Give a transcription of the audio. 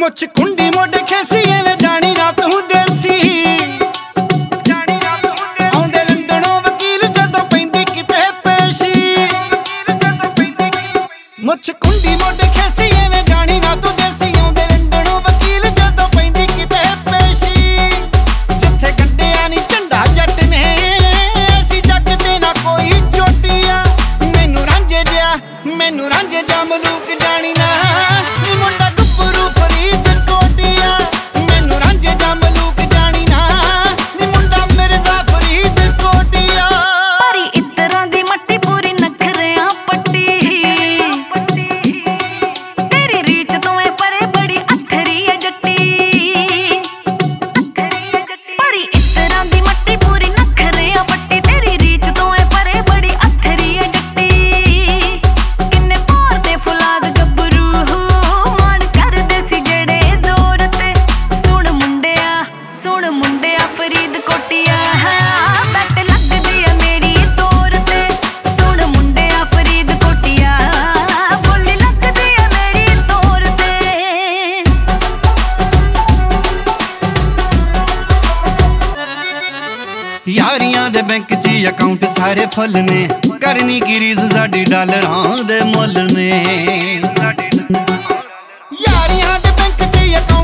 मुछ कुंडी मोटे खेसी एवे जानी रात हूँ देसी आउंदे लंडनों वकील जदों पैंदी किते पेशी मुछ कुंडी मोटे खेसी एवे जानी रात हूँ देसी आउंदे लंडनों वकील जदों पैंदी किते पेशी जिथे गंढिया नी झंडा जट ने ऐसी जग दे ना कोई चोटिया मैनू रांझे जा मलूक जानी ना मुंडा गब्रू फरीदकोटिया मैनू रांझे जा मलूक जानी ना मुंडा मिर्जा फरीदकोटिया भारी इतरां दी मट्टी पूरी नखरेयां पट्टी तेरी रीच तू है परे बड़ी अखरी है जट्टी भारी इतरां दी मट्टी पूरी नखरेयां पट्टी तेरी रीच तू है परे बड़ी अखरी है जट्टी यारियां दे बैंक च अकाउंट सारे फुल ने करनी की रीज साडी डॉलरां दे मुल ने यारियां दे बैंक च